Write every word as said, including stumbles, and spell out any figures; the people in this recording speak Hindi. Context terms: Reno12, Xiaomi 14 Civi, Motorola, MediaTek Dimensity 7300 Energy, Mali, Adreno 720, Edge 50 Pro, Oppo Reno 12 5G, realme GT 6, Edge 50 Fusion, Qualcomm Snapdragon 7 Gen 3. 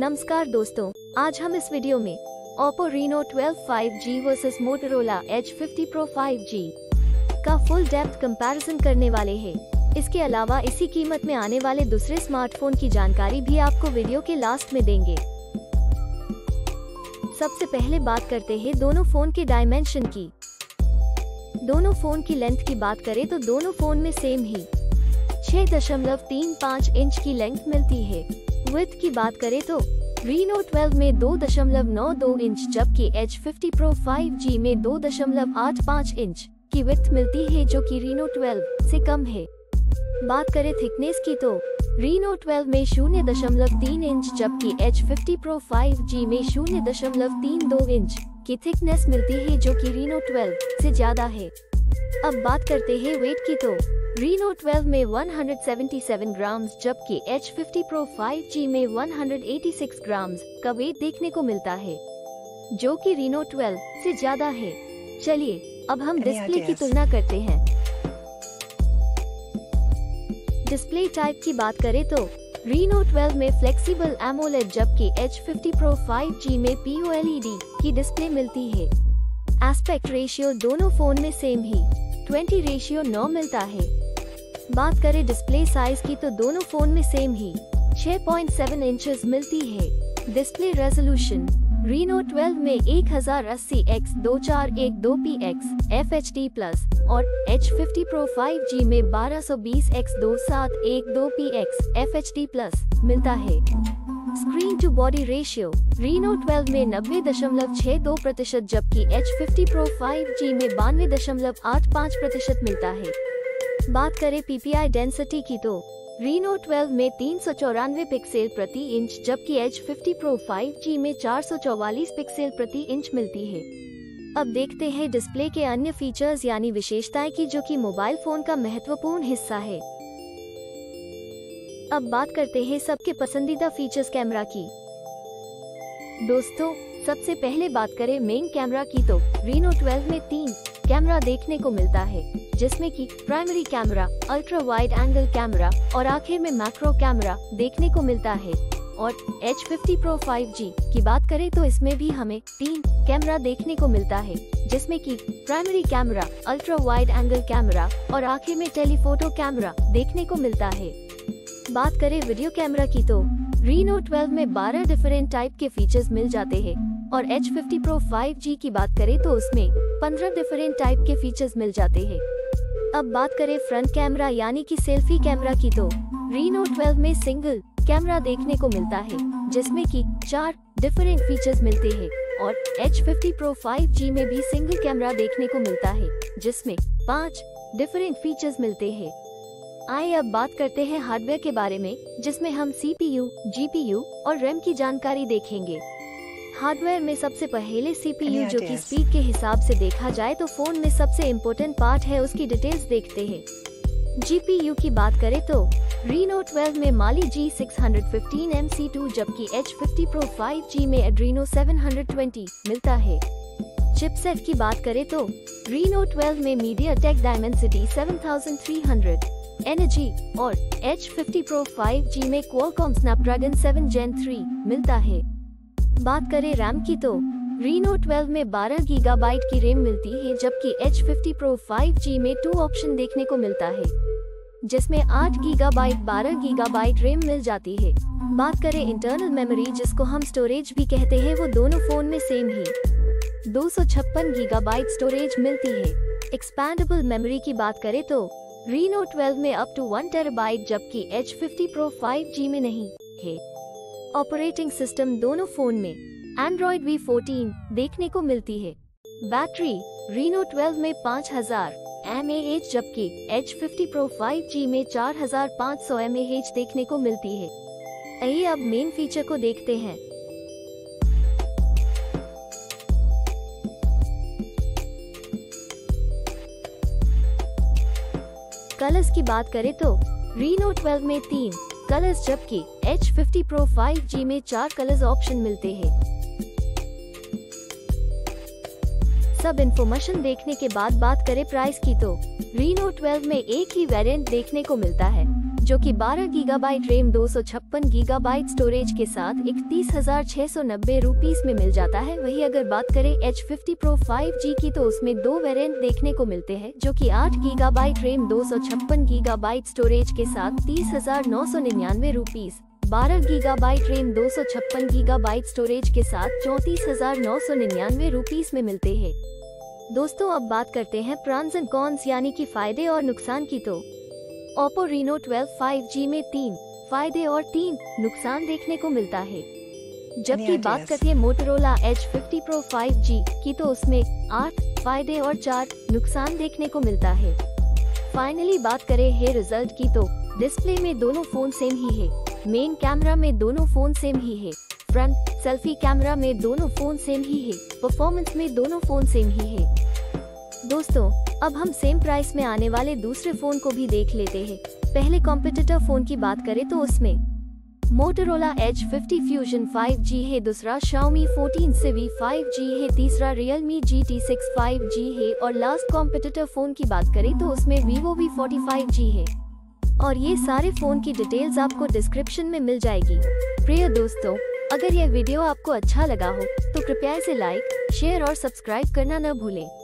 नमस्कार दोस्तों, आज हम इस वीडियो में Oppo Reno twelve five G versus Motorola Edge fifty pro five G का फुल डेप्थ कंपैरिजन करने वाले हैं। इसके अलावा इसी कीमत में आने वाले दूसरे स्मार्टफोन की जानकारी भी आपको वीडियो के लास्ट में देंगे। सबसे पहले बात करते हैं दोनों फोन के डायमेंशन की। दोनों फोन की लेंथ की बात करें तो दोनों फोन में सेम ही छह दशमलव तीन पाँच इंच की लेंथ मिलती है। विड्थ की बात करें तो Reno ट्वेल्व में दो दशमलव नौ दो इंच जबकि Edge fifty pro five G में दो दशमलव आठ पाँच इंच की विड्थ मिलती है, जो कि Reno ट्वेल्व से कम है। बात करें थिकनेस की तो Reno ट्वेल्व में शून्य दशमलव तीन इंच जबकि Edge fifty pro five G में शून्य दशमलव तीन दो इंच की थिकनेस मिलती है, जो कि Reno ट्वेल्व से ज्यादा है। अब बात करते हैं वेट की तो Reno ट्वेल्व में एक सौ सतहत्तर ग्राम जबकि Edge fifty pro five G में एक सौ छियासी ग्राम का वेट देखने को मिलता है, जो कि Reno ट्वेल्व से ज्यादा है। चलिए अब हम डिस्प्ले की तुलना करते हैं। डिस्प्ले टाइप की बात करें तो Reno ट्वेल्व में फ्लेक्सिबल एमोलेड जबकि Edge fifty pro five G में P O L E D की डिस्प्ले मिलती है। एस्पेक्ट रेशियो दोनों फोन में सेम ही बीस रेशियो नौ मिलता है। बात करें डिस्प्ले साइज की तो दोनों फोन में सेम ही छह पॉइंट सात इंचेस मिलती है। डिस्प्ले रेजोल्यूशन Reno ट्वेल्व में एक हज़ार अस्सी बाई दो हज़ार चार सौ बारह P X F H D plus और Edge fifty pro five G में बारह सौ बीस बाई दो हज़ार सात सौ बारह P X F H D plus मिलता है। Screen to body ratio Reno twelve में नब्बे दशमलव छह दो प्रतिशत जबकि Edge fifty pro five G में बानवे दशमलव आठ पाँच प्रतिशत मिलता है। बात करें पी पी आई डेंसिटी की तो Reno ट्वेल्व में तीन सौ चौरानवे पिक्सल प्रति इंच जबकि Edge fifty pro five G में चार सौ चौवालीस पिक्सल प्रति इंच मिलती है। अब देखते हैं डिस्प्ले के अन्य फीचर्स यानी विशेषताएं की, जो कि मोबाइल फोन का महत्वपूर्ण हिस्सा है। अब बात करते हैं सबके पसंदीदा फीचर्स कैमरा की। दोस्तों सबसे पहले बात करें मेन कैमरा की तो Reno ट्वेल्व में तीन कैमरा देखने को मिलता है, जिसमें कि primary camera, ultra wide angle camera और आखिर में मैक्रो कैमरा देखने को मिलता है। और Edge fifty pro five G की बात करें तो इसमें भी हमें तीन कैमरा देखने को मिलता है, जिसमें कि primary camera, ultra wide angle camera और आखिर में टेलीफोटो कैमरा देखने को मिलता है। बात करें वीडियो कैमरा की तो Reno ट्वेल्व में बारह डिफरेंट टाइप के फीचर्स मिल जाते हैं और Edge fifty pro five G की बात करें तो उसमें पंद्रह डिफरेंट टाइप के फीचर्स मिल जाते हैं। अब बात करें फ्रंट कैमरा यानी कि सेल्फी कैमरा की तो Reno ट्वेल्व में सिंगल कैमरा देखने को मिलता है, जिसमें कि चार डिफरेंट फीचर्स मिलते हैं और Edge fifty pro five G में भी सिंगल कैमरा देखने को मिलता है, जिसमें पाँच डिफरेंट फीचर्स मिलते हैं। आइए अब बात करते हैं हार्डवेयर के बारे में, जिसमें हम C P U, G P U और रैम की जानकारी देखेंगे। हार्डवेयर में सबसे पहले सी पी यू, जो कि स्पीड के हिसाब से देखा जाए तो फोन में सबसे इम्पोर्टेंट पार्ट है, उसकी डिटेल्स देखते हैं। जी पी यू की बात करें तो Reno ट्वेल्व में Mali G six fifteen M C two जबकि Edge fifty pro five G में Adreno सेवन ट्वेंटी मिलता है। चिपसेट की बात करें तो Reno ट्वेल्व में MediaTek Dimensity seven three hundred Energy और Edge fifty pro five G में Qualcomm Snapdragon seven gen three मिलता है। बात करें रैम की तो Reno ट्वेल्व में बारह गीगाबाइट की रैम मिलती है जबकि Edge fifty pro five G में टू ऑप्शन देखने को मिलता है, जिसमें आठ गीगाबाइट, बारह गीगाबाइट रैम मिल जाती है। बात करें इंटरनल मेमोरी, जिसको हम स्टोरेज भी कहते हैं, वो दोनों फोन में सेम ही दो सौ छप्पन गीगाबाइट स्टोरेज मिलती है। एक्सपैंडेबल मेमोरी की बात करें तो Reno ट्वेल्व में अप टू वन टेराबाइट जबकि Edge fifty pro five G में नहीं है। ऑपरेटिंग सिस्टम दोनों फोन में Android वी फोर्टीन देखने को मिलती है। बैटरी Reno ट्वेल्व में पाँच हज़ार एम ए एच जबकि Edge fifty pro five G में चार हज़ार पाँच सौ एम ए एच देखने को मिलती है। आइए अब मेन फीचर को देखते हैं। कलर्स की बात करें तो Reno ट्वेल्व में तीन कलर्स जबकि Edge fifty pro five G में चार कलर्स ऑप्शन मिलते हैं। सब इन्फॉर्मेशन देखने के बाद बात करें प्राइस की तो Reno ट्वेल्व में एक ही वेरिएंट देखने को मिलता है, जो कि बारह गीगाबाइट रैम दो सौ छप्पन गीगाबाइट स्टोरेज के साथ इकतीस हजार छह सौ नब्बे रुपीस में मिल जाता है। वही अगर बात करें Edge fifty pro five G की तो उसमें दो वेरिएंट देखने को मिलते हैं जो कि आठ गीगाबाइट रैम दो सौ छप्पन गीगाबाइट स्टोरेज के साथ तीस हजार नौ सौ निन्यानवे रुपीस, बारह गीगाबाइट रैम दो सौ छप्पन गीगाबाइट स्टोरेज के साथ चौंतीस हजार नौ सौ निन्यानवे रुपीस में मिलते हैं। दोस्तों अब बात करते हैं प्रॉन्स एंड कॉन्स यानी कि फायदे और नुकसान की। तो Oppo Reno twelve five G में तीन फायदे और तीन नुकसान देखने को मिलता है। जबकि बात करते हैं Motorola Edge fifty pro five G की तो उसमें आठ फायदे और चार नुकसान देखने को मिलता है। फाइनली बात करें है रिजल्ट की तो डिस्प्ले में दोनों फोन सेम ही है, मेन कैमरा में दोनों फोन सेम ही है, फ्रंट सेल्फी कैमरा में दोनों फोन सेम ही है, परफॉर्मेंस में दोनों फोन सेम ही है। दोस्तों अब हम सेम प्राइस में आने वाले दूसरे फोन को भी देख लेते हैं। पहले कॉम्पिटिटर फोन की बात करें तो उसमें Motorola Edge fifty fusion five G है, दूसरा Xiaomi fourteen Civi five G है, तीसरा Realme G T six five G है और लास्ट कॉम्पिटिटर फोन की बात करें तो उसमें Vivo V forty five G है। और ये सारे फोन की डिटेल्स आपको डिस्क्रिप्शन में मिल जाएगी। प्रिय दोस्तों अगर यह वीडियो आपको अच्छा लगा हो तो कृपया इसे लाइक शेयर और सब्सक्राइब करना न भूलें।